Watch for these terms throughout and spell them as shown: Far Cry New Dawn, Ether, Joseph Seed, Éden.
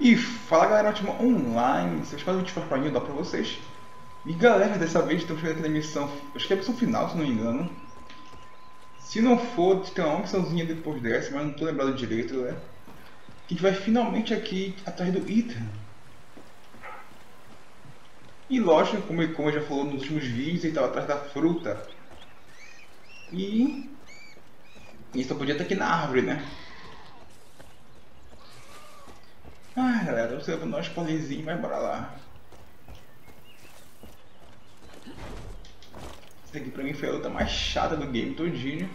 E fala galera, ótima online, se eu espero que o Far Cry New Dawn pra vocês. E galera, dessa vez estamos chegando aqui na missão, acho que é a missão final, se não me engano. Se não for, tem uma missãozinha depois dessa, mas não tô lembrado direito, né? A gente vai finalmente aqui atrás do Ether. E lógico, como eu já falou nos últimos vídeos, ele estava atrás da fruta. E ele só podia estar aqui na árvore, né? Ai galera, você vai dar um spoilerzinho e vai bora lá. Essa aqui pra mim foi a luta mais chata do game todinho.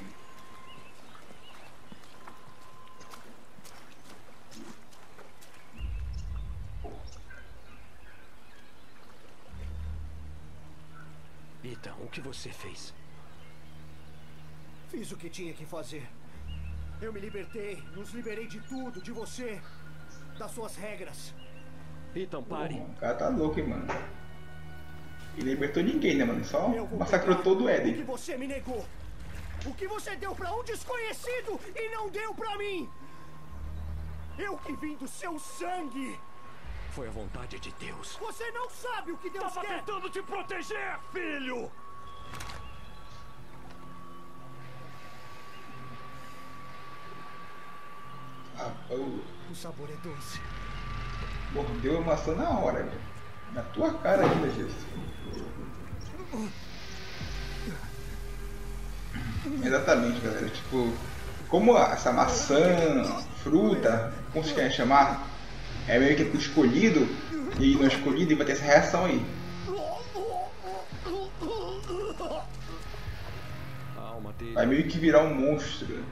Então, o que você fez? Fiz o que tinha que fazer. Eu me libertei, nos liberei de tudo, de você. Das suas regras. Então pare. O cara tá louco, hein, mano. Ele libertou ninguém, né, mano? Só massacrou todo o Éden. O que você me negou? O que você deu pra um desconhecido e não deu pra mim? Eu que vim do seu sangue. Foi a vontade de Deus. Você não sabe o que Deus quer. Tava tentando te proteger, filho. Ah, oh. O sabor é doce. Mordeu a maçã na hora, velho. Na tua cara ainda, Jesus. Exatamente, galera. Tipo, como essa maçã, fruta, como vocês querem chamar, é meio que escolhido e não escolhido, e vai ter essa reação aí. Vai meio que virar um monstro.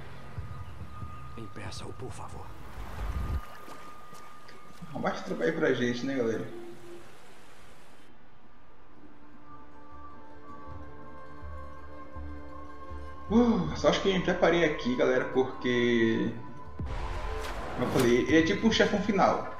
Impeça-o, por favor. Basta trabalhar pra gente, né, galera? Só acho que eu me preparei aqui, galera, porque... Como eu falei, ele é tipo um chefão final.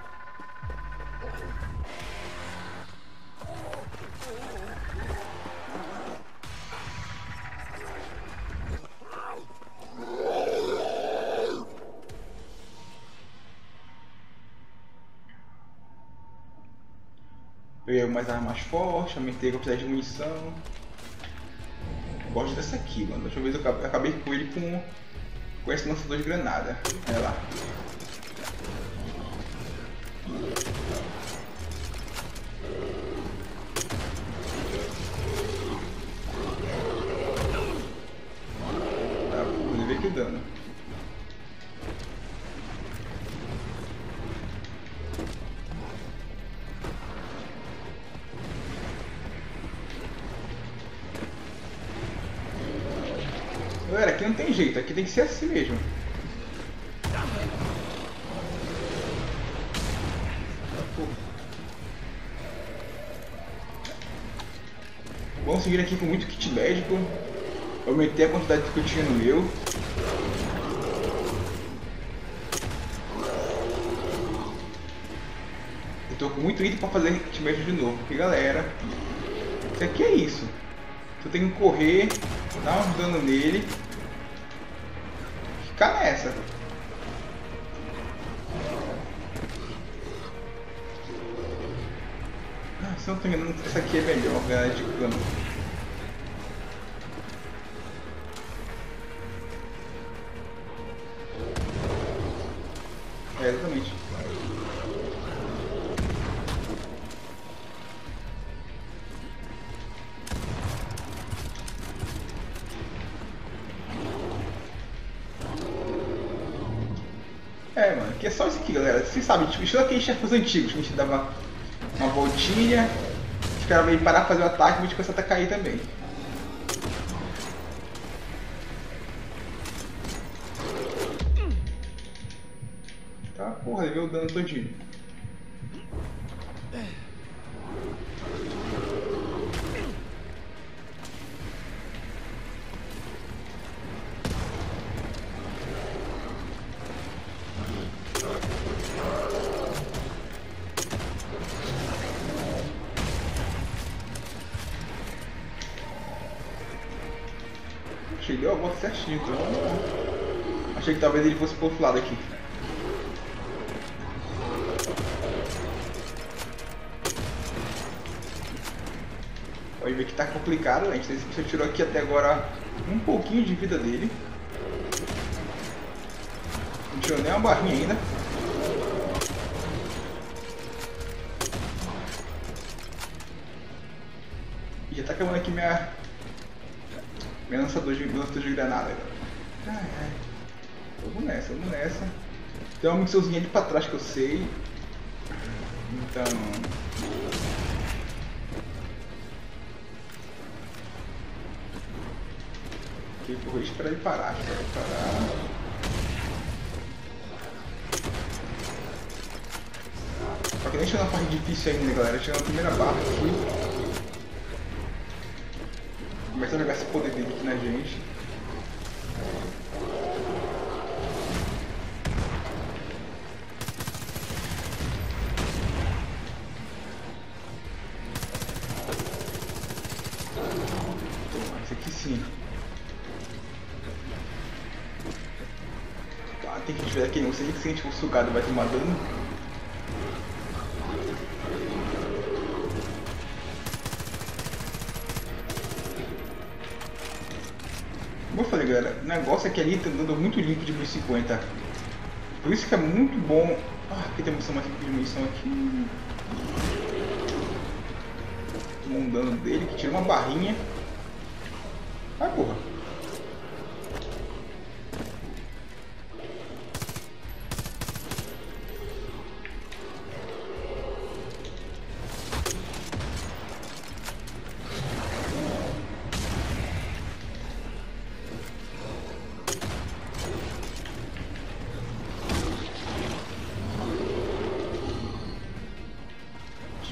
Peguei mais armas mais fortes, aumentei a quantidade de munição. Gosto dessa aqui, mano. Da última vez eu acabei com ele com esse lançador de granada. Olha lá. Tá, vou ver que dano. Galera, aqui não tem jeito, aqui tem que ser assim mesmo. Vamos seguir aqui com muito kit médico. Aumentei a quantidade que eu tinha no meu. Eu tô com muito item pra fazer kit médico de novo, porque galera, isso aqui é isso. Eu tenho que correr, dar uns dano nele. Ficar nessa. Ah, se eu não tô enganando, essa aqui é melhor, galera, de cano. É, exatamente. É, mano, que é só isso aqui, galera. Vocês sabem, tipo, estilo aqueles chefes antigos, que a gente dava uma voltinha, os caras vêm parar pra fazer o ataque e a gente começa a atacar aí também. Tá, porra, ele veio o dano todinho. Cheguei ao bote certinho, então. Achei que talvez ele fosse pro outro lado aqui. Pode ver que tá complicado, a gente só tirou aqui até agora um pouquinho de vida dele. Não tirou nem uma barrinha ainda. E já tá acabando aqui minha lançador de granada. Ai, ai. Vamos nessa. Tem uma missãozinha ali pra trás que eu sei. Então... aqui, porra, espera ele parar, Só que nem chegou na parte difícil ainda, galera. Chegou na primeira barra aqui. Começa a jogar esse poder dele aqui na gente. Não sei se a gente for sugado vai tomar dano. Como eu falei, galera, o negócio é que ali tá dando muito limpo de 50. Por isso que é muito bom. Ah, aqui tem munição, mais munição aqui. Tomou um dano dele que tira uma barrinha. Ai, porra.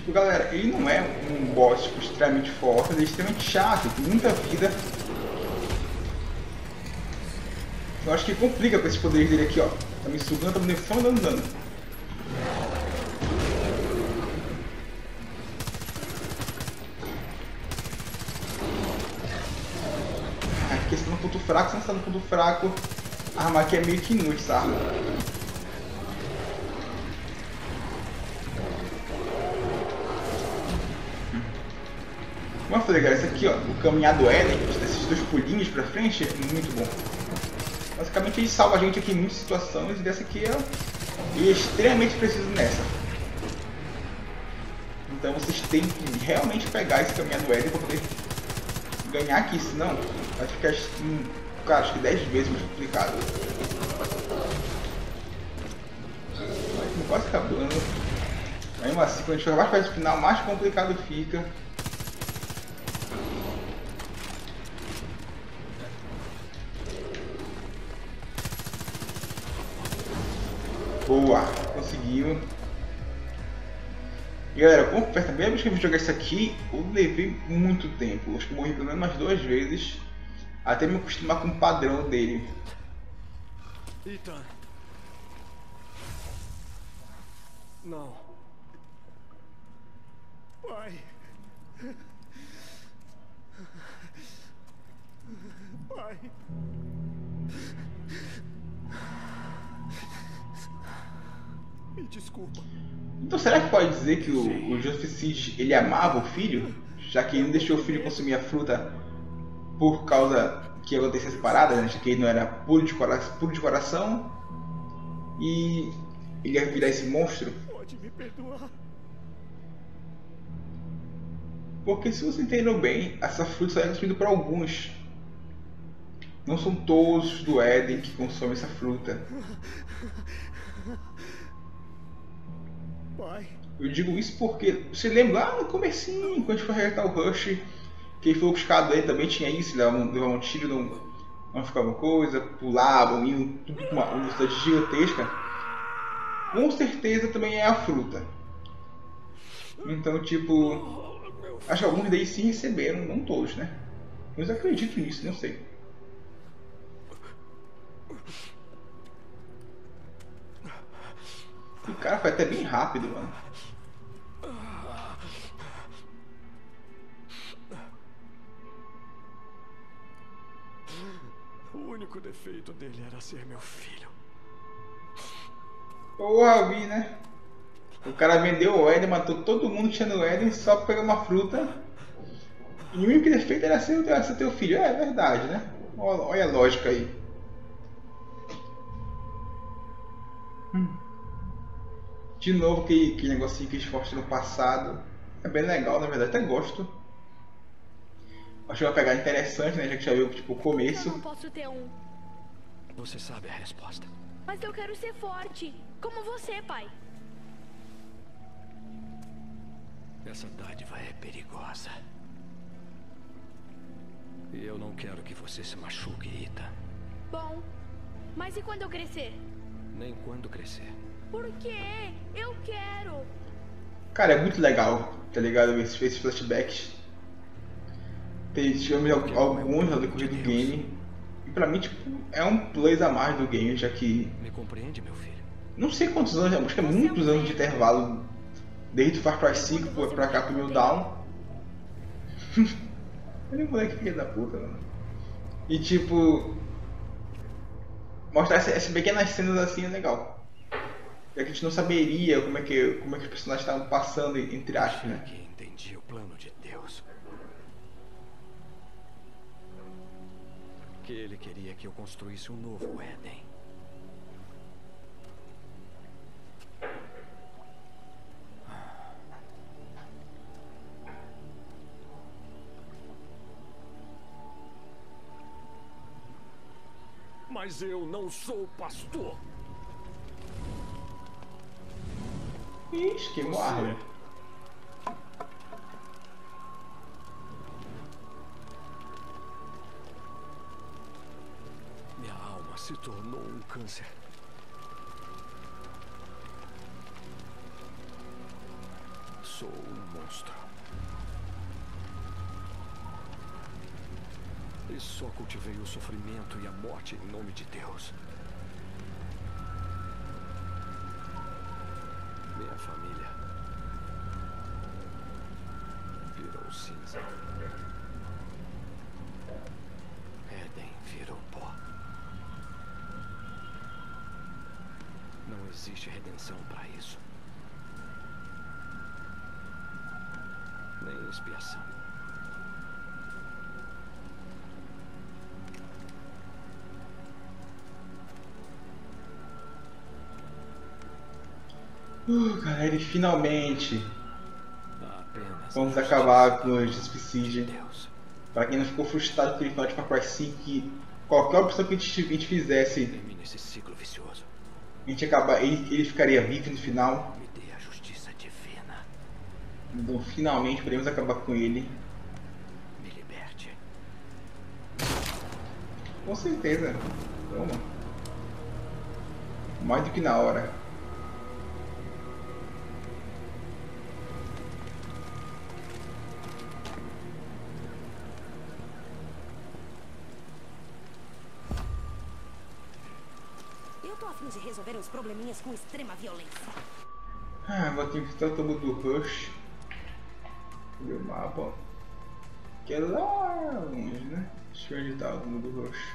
Galera, ele não é um boss tipo, extremamente forte, ele é extremamente chato, tem muita vida. Eu acho que complica com esses poderes dele aqui, ó. Tá me sugando, tá me dando só dano. Aqui está no ponto fraco, se não está no ponto fraco, a arma aqui é meio que inútil, sabe? Como eu falei, galera, isso aqui, ó, o caminhar do Éden, esses dois pulinhos pra frente, é muito bom. Basicamente, ele salva a gente aqui em muitas situações, e dessa aqui é extremamente preciso nessa. Então, vocês têm que realmente pegar esse caminhar do Éden pra poder ganhar aqui, senão vai ficar, cara, acho que 10 vezes mais complicado. Quase acabando. Aí, assim, quando a gente joga mais perto do final, mais complicado fica. Boa, conseguiu. E galera, como foi a primeira vez que eu vim jogar isso aqui, eu levei muito tempo. Acho que eu morri pelo menos umas 2 vezes, até me acostumar com o padrão dele. Ethan. Não. Pai. Pai. Desculpa. Então será que pode dizer que o Joseph Seed, ele amava o filho? Já que ele não deixou o filho consumir a fruta por causa que aconteceu essa parada, né? Já que ele não era puro de coração e ele ia virar esse monstro? Pode me perdoar. Porque se você entendeu bem, essa fruta só é consumida por alguns. Não são todos do Éden que consomem essa fruta. Eu digo isso porque você lembra lá no comecinho, quando a gente foi arregatar o Rush, que ele foi buscado aí também tinha isso, levar um tiro, não ficava coisa, pulavam, iam tudo com uma velocidade gigantesca. Com certeza também é a fruta. Então tipo, acho que alguns daí se receberam, não todos, né? Mas eu acredito nisso, não sei. O cara foi até bem rápido, mano. O único defeito dele era ser meu filho. Porra, vi, né? O cara vendeu o Éden, matou todo mundo que tinha no Éden só pra pegar uma fruta E o único defeito era ser teu filho. É verdade, né? Olha a lógica aí. De novo, que negocinho que eles mostram no passado. É bem legal, na verdade, até gosto. Acho que vai pegar interessante, né? Já que já viu tipo, o começo. Eu não posso ter um. Você sabe a resposta. Mas eu quero ser forte, como você, pai. Essa dádiva é perigosa. E eu não quero que você se machuque, Ita. Bom, mas e quando eu crescer? Nem quando crescer. Por quê? Eu quero. Cara, é muito legal, tá ligado? Esses flashbacks. Tivemos alguns no decorrer do game. E pra mim, tipo, é um plus a mais do game, já que... Me compreende, meu filho? Não sei quantos anos, acho que é muitos anos de intervalo. Desde o Far Cry 5 pra cá pro New Dawn. Olha o moleque filho da puta, mano. E tipo... Mostrar essas pequenas cenas assim é legal. Já que a gente não saberia como é que os personagens estavam passando, entre aspas, né? Entendi o plano de Deus. Que ele queria que eu construísse um novo Éden. Mas eu não sou pastor. Ixi, que morre. Minha alma se tornou um câncer. Sou um monstro. E só cultivei o sofrimento e a morte em nome de Deus. Minha família virou cinza. Éden virou pó. Não existe redenção para isso. Nem expiação. Cara, ele finalmente... Vamos acabar com o suicídio. Pra quem não ficou frustrado com o final de Far Cry 5, que qualquer opção que a gente fizesse, a gente acabar, ele ficaria vivo no final. Então, finalmente, podemos acabar com ele. Com certeza. Toma. Mais do que na hora. De resolver os probleminhas com extrema violência. Vou ter que estar todo do rush. E o mapa que é lá longe, né? Deixa eu editar o mundo do rush.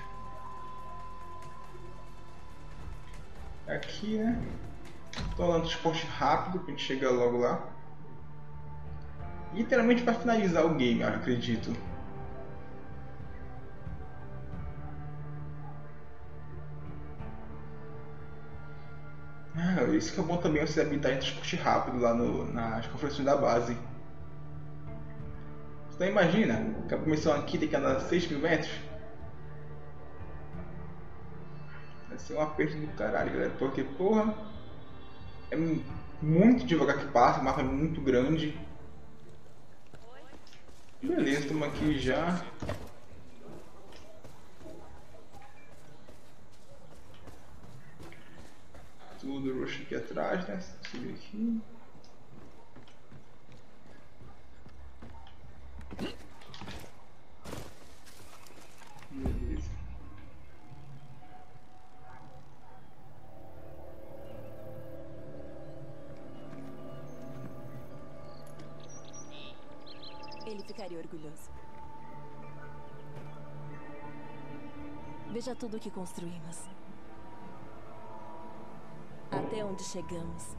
Aqui, né? Tô lá no transporte rápido pra gente chegar logo lá. Literalmente pra finalizar o game, eu acredito. Isso que é bom também, você habitar em transporte rápido lá nas conferências da base. Então imagina, que a missão aqui tem que andar 6.000 metros. Vai ser um aperto do caralho, galera, porque porra, é muito devagar que passa, o mapa é muito grande. Beleza, estamos aqui já. Tudo roxo aqui atrás, né? Subir aqui. Beleza. Ele ficaria orgulhoso. Veja tudo o que construímos. Até onde chegamos.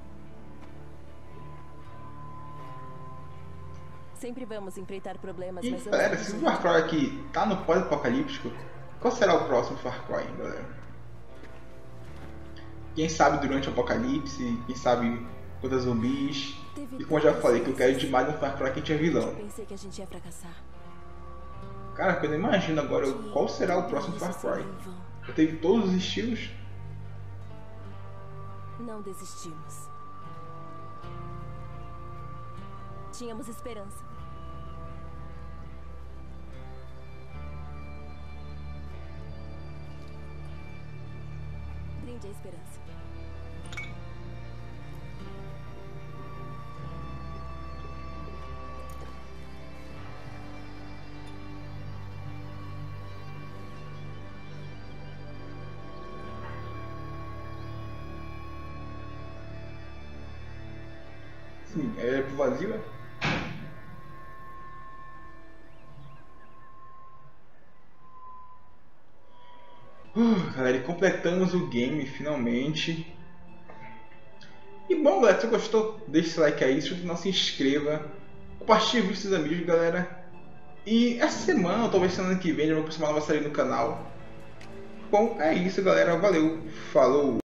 Sempre vamos enfrentar problemas, mas galera, se o Far Cry aqui tá no pós-apocalíptico, qual será o próximo Far Cry, hein, galera? Quem sabe durante o apocalipse, quem sabe contra zumbis. E como eu já falei, que eu quero demais no Far Cry que a gente é vilão. Cara, eu não imagino agora qual será o próximo Far Cry. Já teve todos os estilos. Não desistimos. Tínhamos esperança. Brinde a esperança. Sim, é pro vazio, é? Galera, e completamos o game finalmente. E bom, galera, se gostou, deixe seu like aí, não se inscreva, compartilhe o vídeo com seus amigos, galera. E essa semana, talvez semana que vem, já vou postar uma nova série no canal. Bom, é isso, galera, valeu, falou!